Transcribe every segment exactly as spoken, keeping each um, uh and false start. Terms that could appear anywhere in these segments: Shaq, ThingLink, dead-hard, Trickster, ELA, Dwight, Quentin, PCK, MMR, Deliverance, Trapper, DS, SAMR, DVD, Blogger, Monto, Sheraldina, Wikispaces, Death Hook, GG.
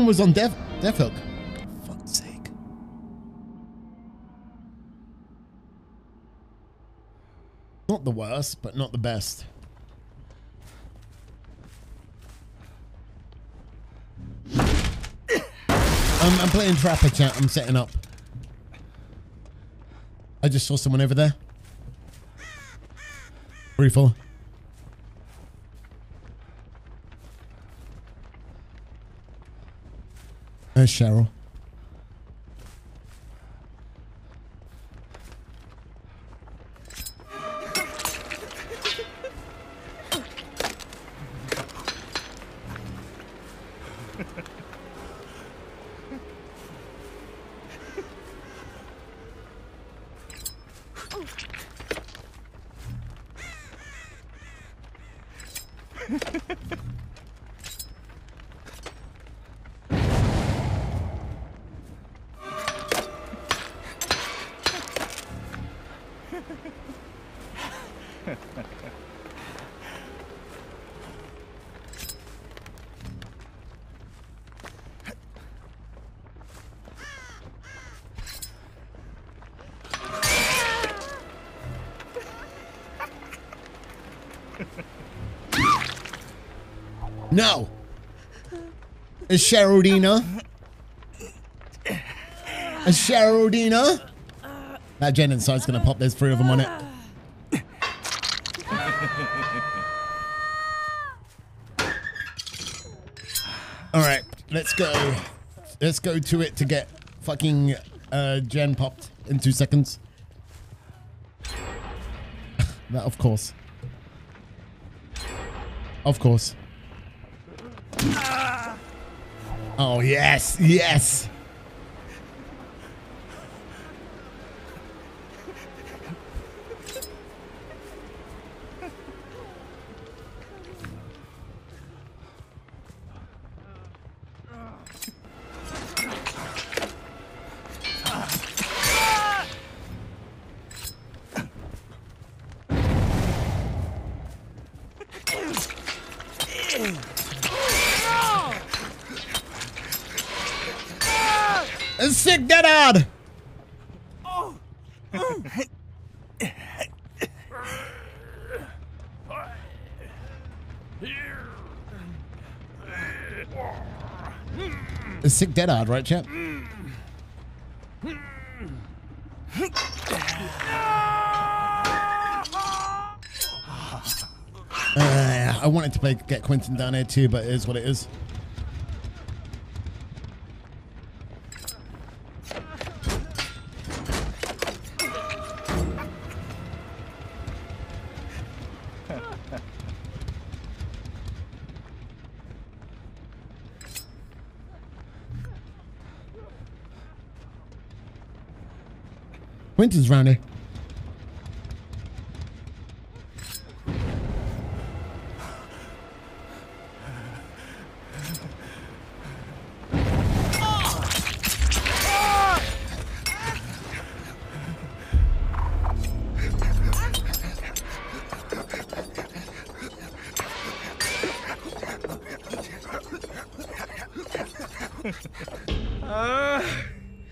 Was on Death Death Hook. For fuck's sake. Not the worst, but not the best. I'm, I'm playing Trapper, chat. I'm setting up. I just saw someone over there. Three, four. There's Cheryl. No! It's Sheraldina. It's Sheraldina. That gen inside's gonna pop. There's three of them on it. Alright, let's go. Let's go to it to get fucking uh, gen popped in two seconds. That, of course. Of course. Oh, yes, yes. Dead-hard. Oh. It's sick dead-hard, right, chap? uh, I wanted to play get Quentin down here too, but it is what it is. Quentin's round here.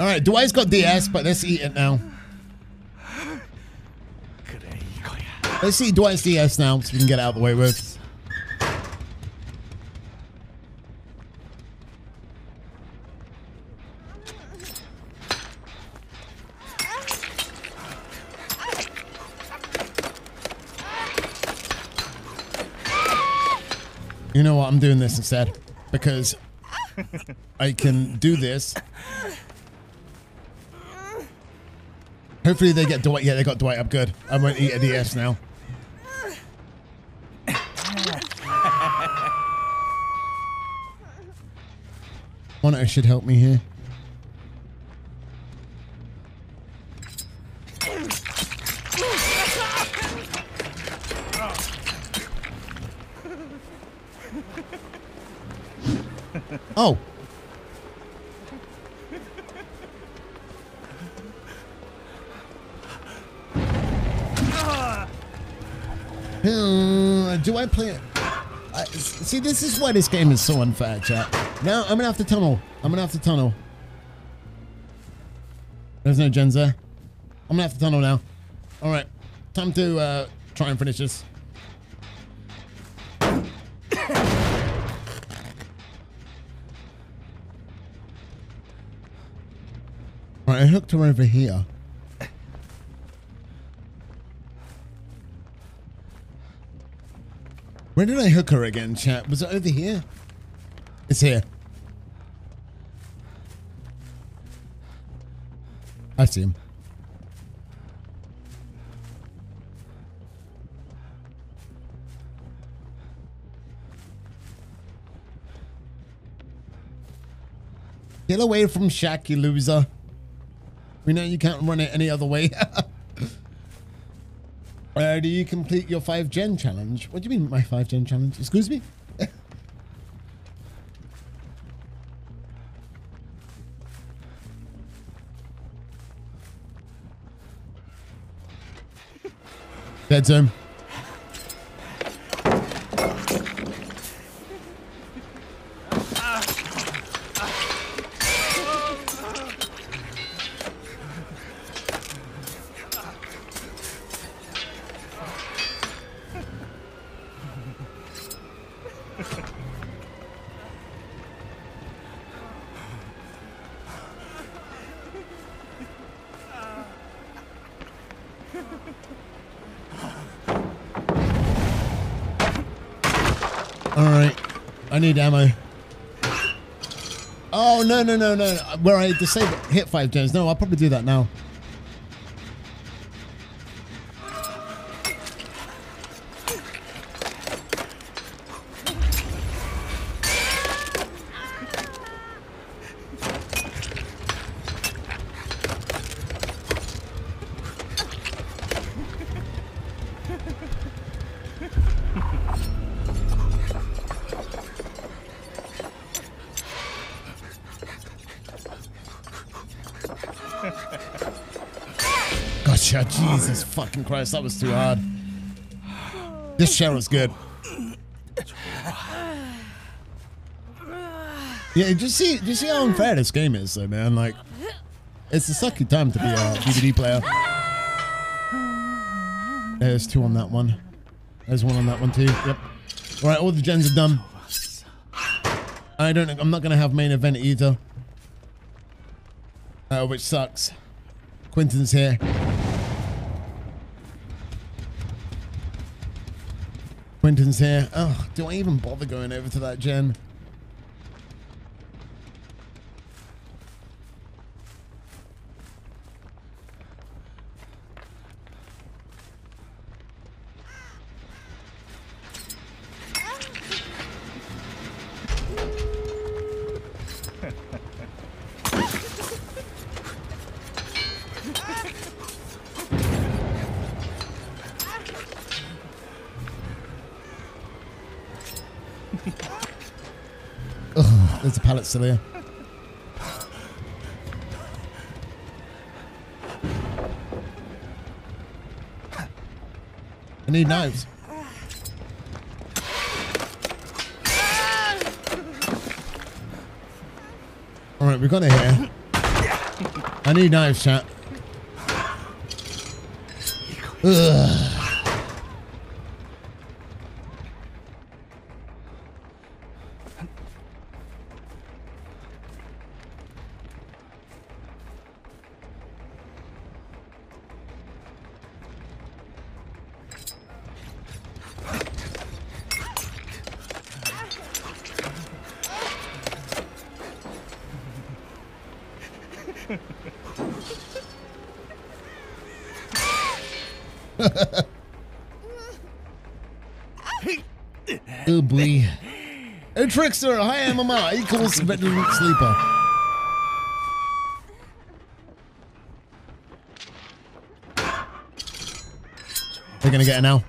All right, Dwight's got D S, but let's eat it now. Let's see Dwight's D S now, so we can get out of the way with. You know what? I'm doing this instead because I can do this. Hopefully they get Dwight. Yeah, they got Dwight up good. I won't eat a D S now. Monto should help me here. Oh. Do I play it? Uh, see, this is why this game is so unfair, chat. Now, I'm going to have to tunnel. I'm going to have to tunnel. There's no gens there. I'm going to have to tunnel now. All right. Time to uh, try and finish this. All right, I hooked her over here. Where did I hook her again, chat? Was it over here? It's here. I see him. Get away from Shaq, you loser. We know you can't run it any other way. Uh, do you complete your five gen challenge? What do you mean my five gen challenge? Excuse me? Dead zone. Need ammo. Oh no no no no! Where I disabled hit five gens. No, I'll probably do that now. Jesus fucking Christ, that was too hard. This shell is good. Yeah, did you see, did you see how unfair this game is though, man? Like, it's a sucky time to be a D V D player. There's two on that one. There's one on that one too. Yep. Alright, all the gens are done. I don't I'm not gonna have main event either. Uh, which sucks. Quentin's here. Quentin's here. Oh, do I even bother going over to that gen? Still here. I need knives. All right, we got it here. I need knives, chat. Ugh. A trickster, hi M M R equals veteran sleeper. They're gonna get it now.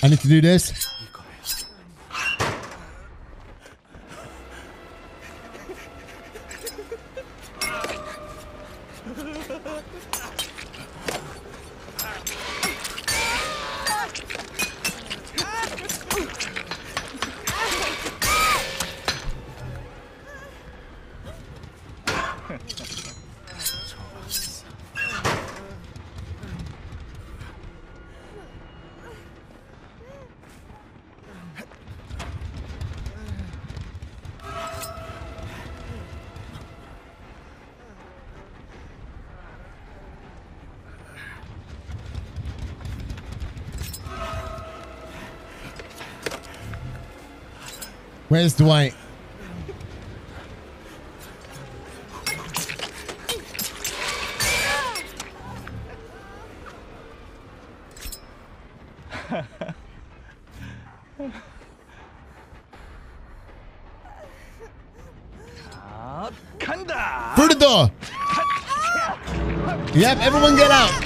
I need to do this. Where's Dwight? Through the door! Yep, everyone get out!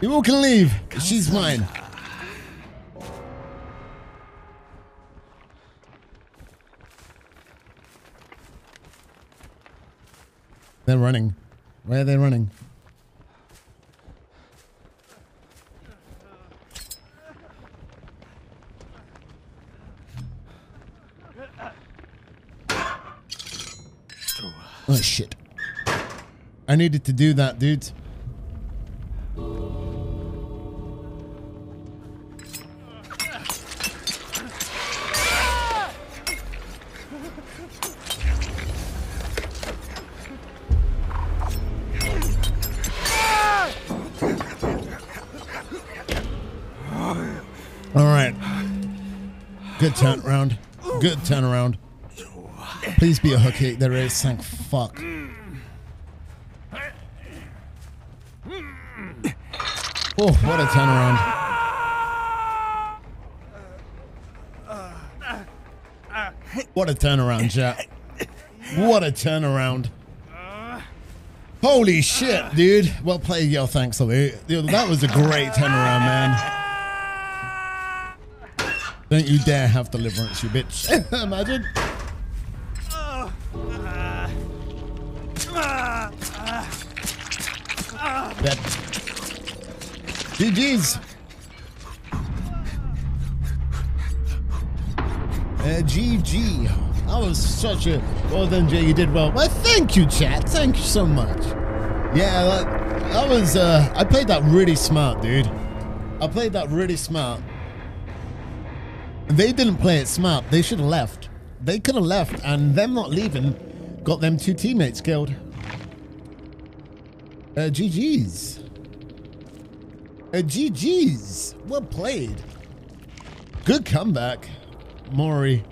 You all can leave. She's mine. They're running. Where are they running? Oh shit. I needed to do that, dude. Good turn around. Good turn around. Please be a hooky. There is. Thank fuck. Oh, what a turnaround. What a turnaround, chat. What a turnaround. Holy shit, dude. Well played. Yo, thanks, dude. That was a great turnaround, man. Don't you dare have Deliverance, you bitch. Imagine. Yep. G G's. Uh, G G. That was such a... Well done, Jay. You did well. Well, thank you, chat. Thank you so much. Yeah, that, that was... Uh, I played that really smart, dude. I played that really smart. They didn't play it smart. They should have left. They could have left, and them not leaving got them two teammates killed. Uh, G G's. Uh, G G's. Well played. Good comeback, Maury.